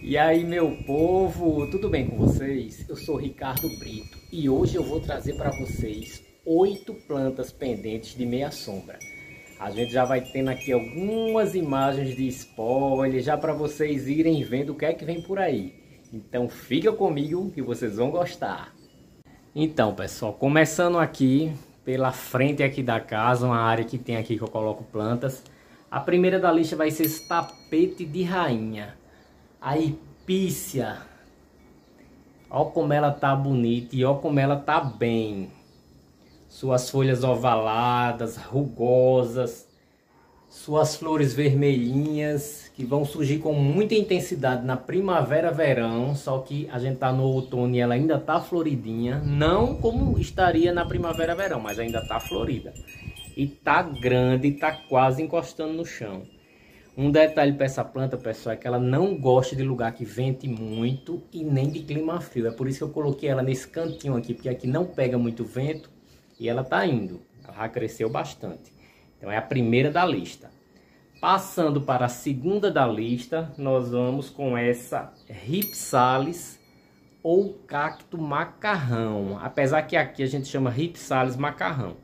E aí, meu povo, tudo bem com vocês? Eu sou Ricardo Brito e hoje eu vou trazer para vocês 8 plantas pendentes de meia sombra. A gente já vai tendo aqui algumas imagens de spoiler, já para vocês irem vendo o que é que vem por aí. Então fica comigo que vocês vão gostar. Então, pessoal, começando aqui pela frente aqui da casa, uma área que tem aqui que eu coloco plantas. A primeira da lista vai ser esse tapete de rainha, a hipícia. Olha como ela tá bonita e olha como ela tá bem. Suas folhas ovaladas, rugosas, suas flores vermelhinhas que vão surgir com muita intensidade na primavera, verão. Só que a gente tá no outono e ela ainda tá floridinha, não como estaria na primavera, verão, mas ainda tá florida e tá grande, tá quase encostando no chão. Um detalhe para essa planta, pessoal, é que ela não gosta de lugar que vente muito e nem de clima frio. É por isso que eu coloquei ela nesse cantinho aqui, porque aqui não pega muito vento e ela tá indo. Ela já cresceu bastante. Então é a primeira da lista. Passando para a segunda da lista, nós vamos com essa Rhipsalis ou cacto macarrão. Apesar que aqui a gente chama Rhipsalis macarrão.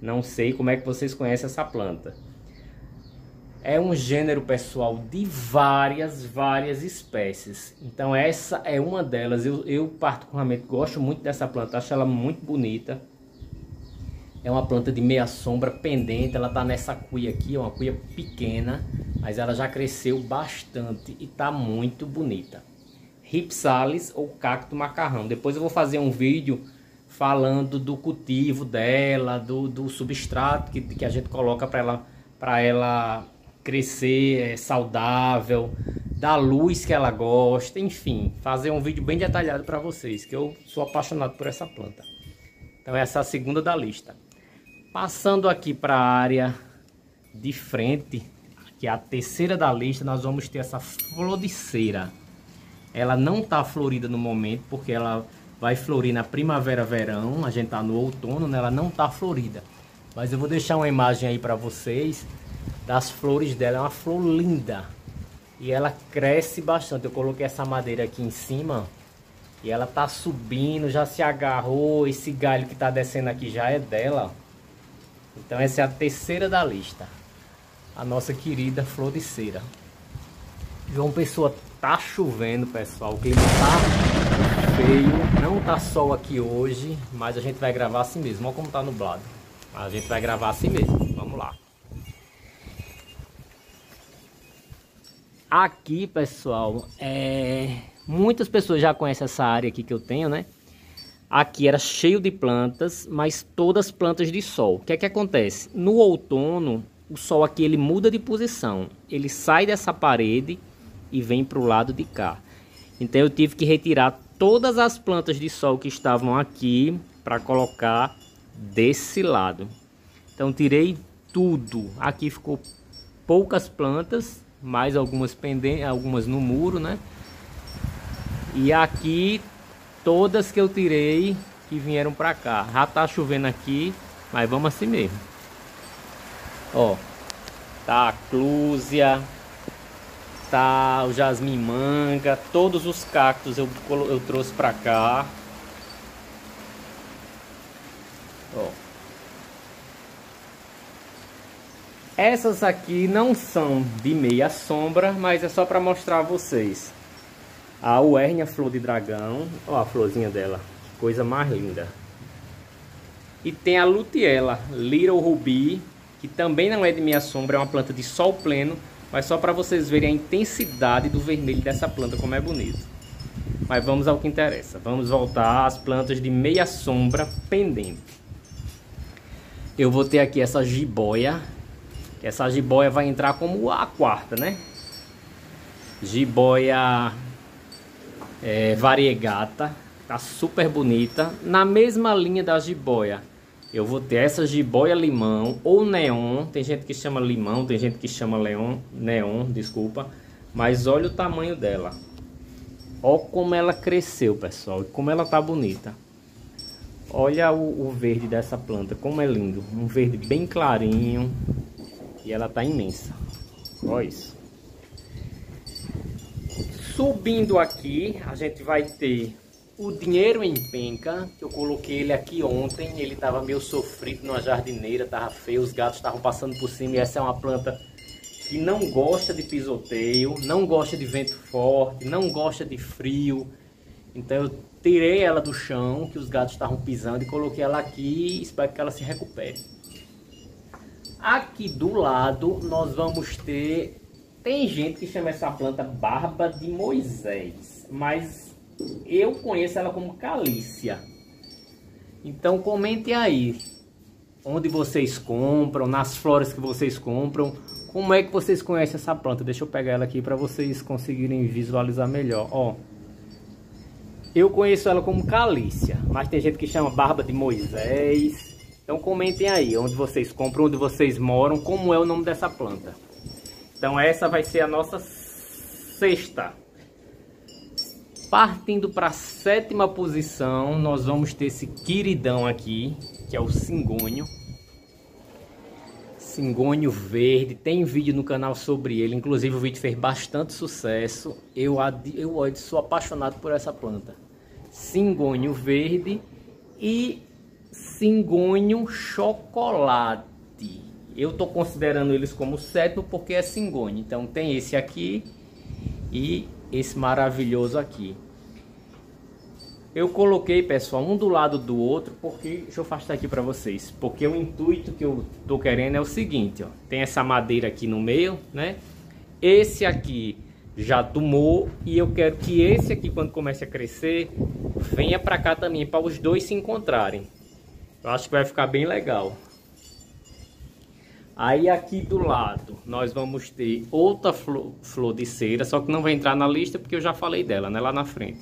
Não sei como é que vocês conhecem essa planta. É um gênero, pessoal, de várias espécies. Então essa é uma delas. Eu particularmente gosto muito dessa planta, acho ela muito bonita. É uma planta de meia sombra pendente, ela tá nessa cuia aqui, é uma cuia pequena, mas ela já cresceu bastante e tá muito bonita. Rhipsalis ou cacto macarrão. Depois eu vou fazer um vídeo falando do cultivo dela, do substrato que a gente coloca para ela crescer saudável, da luz que ela gosta, enfim, fazer um vídeo bem detalhado para vocês, que eu sou apaixonado por essa planta. Então essa é a segunda da lista. Passando aqui para a área de frente, que é a terceira da lista, nós vamos ter essa floriceira. Ela não está florida no momento, porque ela vai florir na primavera, verão, a gente está no outono, né? Ela não está florida. Mas eu vou deixar uma imagem aí para vocês das flores dela. É uma flor linda e ela cresce bastante. Eu coloquei essa madeira aqui em cima e ela tá subindo, já se agarrou. Esse galho que tá descendo aqui já é dela. Então essa é a terceira da lista, a nossa querida floriceira. João Pessoa, tá chovendo, pessoal, o clima tá feio. Não tá sol aqui hoje, mas a gente vai gravar assim mesmo. Olha como tá nublado. A gente vai gravar assim mesmo, vamos lá. Aqui, pessoal, muitas pessoas já conhecem essa área aqui que eu tenho, né? Aqui era cheio de plantas, mas todas plantas de sol. O que é que acontece? No outono, o sol aqui ele muda de posição. Ele sai dessa parede e vem para o lado de cá. Então eu tive que retirar todas as plantas de sol que estavam aqui para colocar desse lado. Então tirei tudo. Aqui ficou poucas plantas, mais algumas pendentes, algumas no muro, né? E aqui todas que eu tirei que vieram para cá. Já tá chovendo aqui, mas vamos assim mesmo. Ó, tá a clúzia, tá o jasmim manga, todos os cactos eu trouxe para cá. Ó. Essas aqui não são de meia sombra, mas é só para mostrar a vocês. A Huernia flor de dragão, ó a florzinha dela, que coisa mais linda. E tem a lutiela, Little Ruby, que também não é de meia sombra, é uma planta de sol pleno, mas só para vocês verem a intensidade do vermelho dessa planta, como é bonito. Mas vamos ao que interessa, vamos voltar às plantas de meia sombra pendente. Eu vou ter aqui essa jiboia. Essa jiboia vai entrar como a quarta, né? Jiboia variegata. Tá super bonita. Na mesma linha da jiboia, eu vou ter essa jiboia limão ou neon. Tem gente que chama limão, tem gente que chama neon, desculpa. Mas olha o tamanho dela. Olha como ela cresceu, pessoal. E como ela tá bonita. Olha o verde dessa planta, como é lindo. Um verde bem clarinho. E ela tá imensa. Olha isso. Subindo aqui, a gente vai ter o dinheiro em penca. Eu coloquei ele aqui ontem, ele estava meio sofrido numa jardineira, estava feio, os gatos estavam passando por cima. E essa é uma planta que não gosta de pisoteio, não gosta de vento forte, não gosta de frio. Então eu tirei ela do chão, que os gatos estavam pisando, e coloquei ela aqui e espero que ela se recupere. Aqui do lado nós vamos ter... Tem gente que chama essa planta barba de Moisés, mas eu conheço ela como Calícia. Então comentem aí, onde vocês compram, nas flores que vocês compram, como é que vocês conhecem essa planta. Deixa eu pegar ela aqui para vocês conseguirem visualizar melhor. Ó, eu conheço ela como Calícia, mas tem gente que chama barba de Moisés. Então comentem aí, onde vocês compram, onde vocês moram, como é o nome dessa planta. Então essa vai ser a nossa sexta. Partindo para a sétima posição, nós vamos ter esse queridão aqui, que é o Singônio. Singônio verde, tem vídeo no canal sobre ele, inclusive o vídeo fez bastante sucesso. Eu sou apaixonado por essa planta. Singônio verde e Singônio chocolate. Eu estou considerando eles como sétimo porque é Singônio. Então tem esse aqui e esse maravilhoso aqui. Eu coloquei, pessoal, um do lado do outro porque... Deixa eu afastar aqui para vocês. Porque o intuito que eu estou querendo é o seguinte, ó. Tem essa madeira aqui no meio, né? Esse aqui já tomou e eu quero que esse aqui, quando comece a crescer, venha para cá também, para os dois se encontrarem. Eu acho que vai ficar bem legal. Aí aqui do lado nós vamos ter outra flor de cera, só que não vai entrar na lista porque eu já falei dela, né? Lá na frente.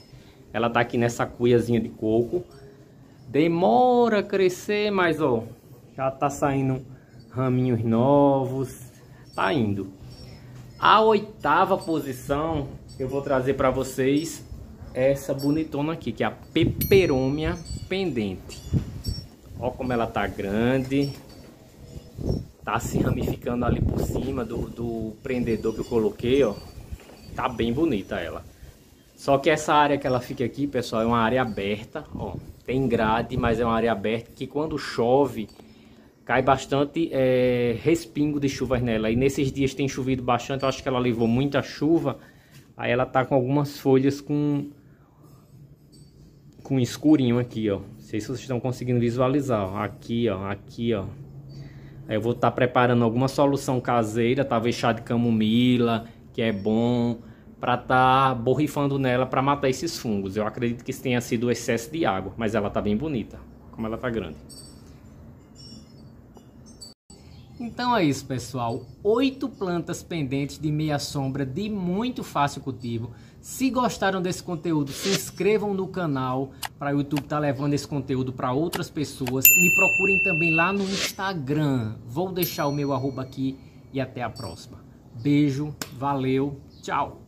Ela tá aqui nessa cuiazinha de coco. Demora a crescer, mas ó, já tá saindo raminhos novos. Tá indo. A oitava posição eu vou trazer para vocês essa bonitona aqui, que é a Peperômia pendente. Ó como ela tá grande. Tá se ramificando ali por cima do prendedor que eu coloquei, ó. Tá bem bonita ela. Só que essa área que ela fica aqui, pessoal, é uma área aberta, ó. Tem grade, mas é uma área aberta que quando chove, cai bastante respingo de chuvas nela. E nesses dias tem chovido bastante, eu acho que ela levou muita chuva. Aí ela tá com algumas folhas com escurinho aqui, ó. Não sei se vocês estão conseguindo visualizar, ó. Aqui, ó, aqui, ó. Aí eu vou estar preparando alguma solução caseira, talvez chá de camomila, que é bom, para estar borrifando nela para matar esses fungos. Eu acredito que isso tenha sido o excesso de água, mas ela tá bem bonita, como ela tá grande. Então é isso, pessoal. 8 plantas pendentes de meia sombra de muito fácil cultivo. Se gostaram desse conteúdo, se inscrevam no canal para o YouTube estar levando esse conteúdo para outras pessoas. Me procurem também lá no Instagram. Vou deixar o meu @aqui e até a próxima. Beijo, valeu, tchau!